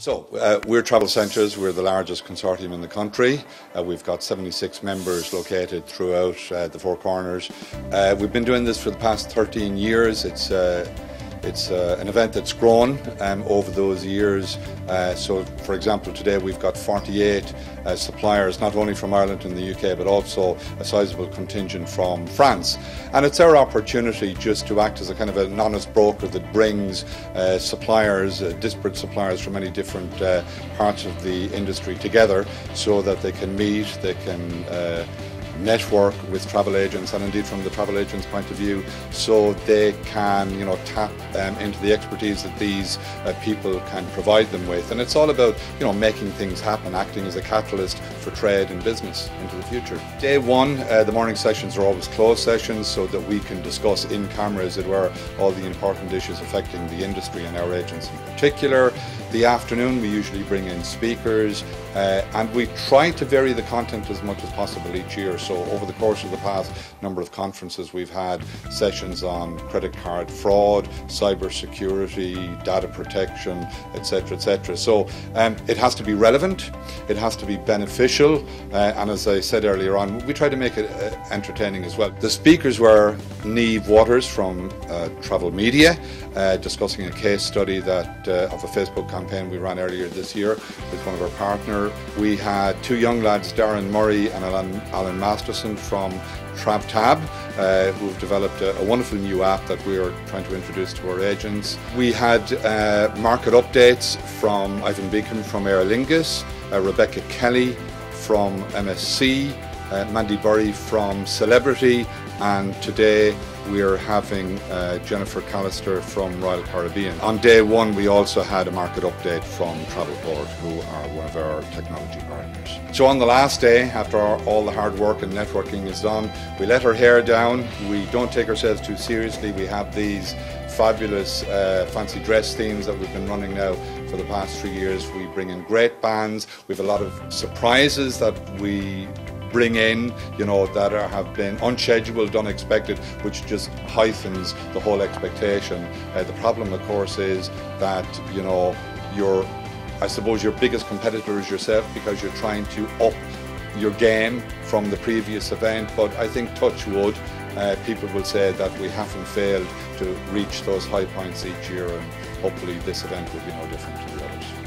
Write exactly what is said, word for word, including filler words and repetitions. So, uh, we're Travel Centres, we're the largest consortium in the country. Uh, we've got seventy-six members located throughout uh, the Four Corners. Uh, we've been doing this for the past thirteen years. It's uh, It's uh, an event that's grown um, over those years. Uh, so, for example, today we've got forty-eight uh, suppliers, not only from Ireland and the U K, but also a sizable contingent from France. And it's our opportunity just to act as a kind of an honest broker that brings uh, suppliers, uh, disparate suppliers from many different uh, parts of the industry together so that they can meet, they can uh, network with travel agents, and indeed from the travel agents' point of view, so they can, you know, tap um, into the expertise that these uh, people can provide them with. And it's all about, you know, making things happen, acting as a catalyst for trade and business into the future. Day one, uh, the morning sessions are always closed sessions so that we can discuss in camera, as it were, all the important issues affecting the industry and our agents in particular. The afternoon, we usually bring in speakers, uh, and we try to vary the content as much as possible each year. So over the course of the past number of conferences, we've had sessions on credit card fraud, cyber security, data protection, et cetera, et cetera. So um, it has to be relevant, it has to be beneficial, uh, and as I said earlier on, we try to make it uh, entertaining as well. The speakers were Niamh Waters from uh, Travel Media, uh, discussing a case study that uh, of a Facebook conference campaign we ran earlier this year with one of our partners. We had two young lads, Darren Murray and Alan, Alan Masterson from TravTab, uh, who've developed a, a wonderful new app that we are trying to introduce to our agents. We had uh, market updates from Ivan Beacom from Aer Lingus, uh, Rebecca Kelly from M S C, uh, Mandy Burrie from Celebrity, and today we are having uh, Jennifer Callister from Royal Caribbean. On day one, we also had a market update from Travelport, who are one of our technology partners. So on the last day, after our, all the hard work and networking is done, we let our hair down, we don't take ourselves too seriously, we have these fabulous uh, fancy dress themes that we've been running now for the past three years. We bring in great bands, we have a lot of surprises that we bring in, you know, that are, have been unscheduled, unexpected, which just heightens the whole expectation. Uh, the problem, of course, is that, you know, your, I suppose your biggest competitor is yourself, because you're trying to up your game from the previous event. But I think, touch wood, uh, people will say that we haven't failed to reach those high points each year, and hopefully this event will be no different to the others.